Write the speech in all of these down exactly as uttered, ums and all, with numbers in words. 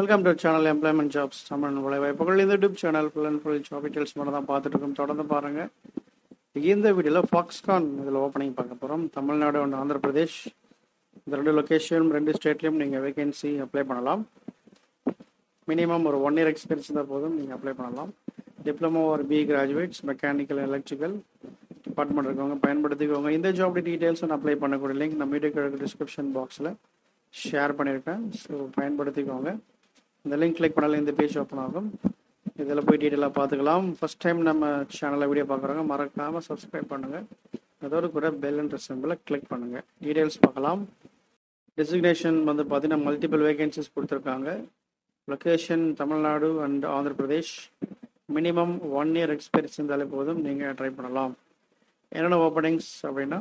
Welcome to our channel Employment Jobs. Someone will in the YouTube channel full job details. In the video, Foxconn opening Tamilnadu and Andra Pradesh. The location, Rendu State, vacancy apply. Minimum or one year experience in the you apply. Diploma or B graduates, mechanical and electrical department. In the job details and apply link in the video description box. Share பண்ணிருக்கேன் so பயன்படுத்திக்கோங்க இந்த link click பண்ணால இந்த page open ஆகும் இதெல்லாம் போய் டீடைலா பாத்துக்கலாம் first time நம்ம சேனல்ல வீடியோ பார்க்கறவங்க மறக்காம Subscribe பண்ணுங்க அதோட கூட பெல் அண்ட் சிம்பலை கிளிக் பண்ணுங்க டீடைல்ஸ் பார்க்கலாம் டெசிக்னேஷன் வந்து பாத்தீங்கன்னா மல்டிபிள் வேகன்சிஸ் கொடுத்திருக்காங்க location Tamil Nadu and Andhra Pradesh minimum one year experience இருந்தாலே போதும் நீங்க ட்ரை பண்ணலாம் என்னென்ன ஓபனிங்ஸ் அப்படினா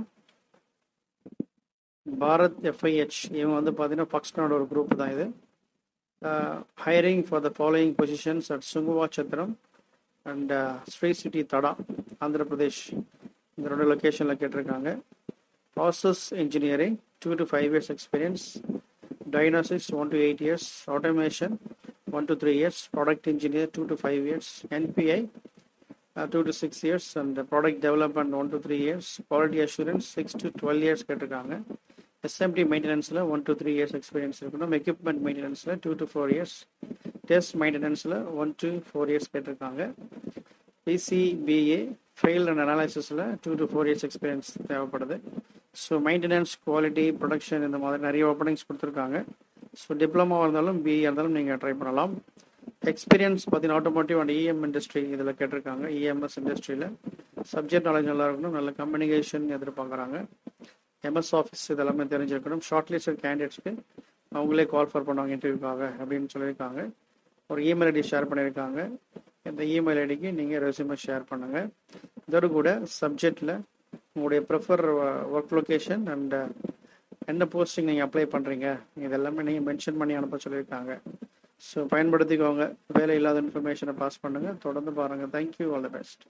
Bharat F I H, Foxconn group uh, hiring for the following positions at Sunguvachataram and uh, Sri City, Tada, Andhra Pradesh. The location located process engineering, two to five years experience, diagnostics one to eight years, automation one to three years, product engineer two to five years, N P I uh, two to six years, and product development one to three years, quality assurance six to twelve years. S M T maintenance one to three years experience irukanum equipment maintenance two to four years test maintenance one to four years ketranga P C B A fail and analysis two to four years experience thevapadudhu so maintenance quality production indha maari nariya openings kuduthirukanga so diploma varandalum B irandalum neenga try pannalam experience pathina automotive and E M industry idhula ketranga E M S industry la subject knowledge nalla irukanum nalla communication edirpaaranga M S Office இதெல்லாம் தெரிஞ்சிருக்கணும் short list கேண்டிடேட்ஸ்க்கு அவங்களே call for பண்ணுவாங்க இன்டர்வியூக்காக அப்படினு சொல்லிருக்காங்க ஒரு email ID share பண்ணிருக்காங்க இந்த email ஐடிக்கு நீங்க ரெஸ்யூமே ஷேர் பண்ணுங்க இதோட கூட சப்ஜெக்ட்ல உங்களுடைய பிரஃபர் வொர்க் லொகேஷன் அண்ட் என்ன போஸ்டிங் நீங்க அப்ளை பண்றீங்க இதெல்லாம் நீங்க மென்ஷன் பண்ணி அனுப்ப சொல்லிருக்காங்க சோ பயன்படுத்திக்கோங்க வேலை இல்லாத இன்ஃபர்மேஷனை பாஸ் பண்ணுங்க தொடர்ந்து பாருங்க Thank you all the best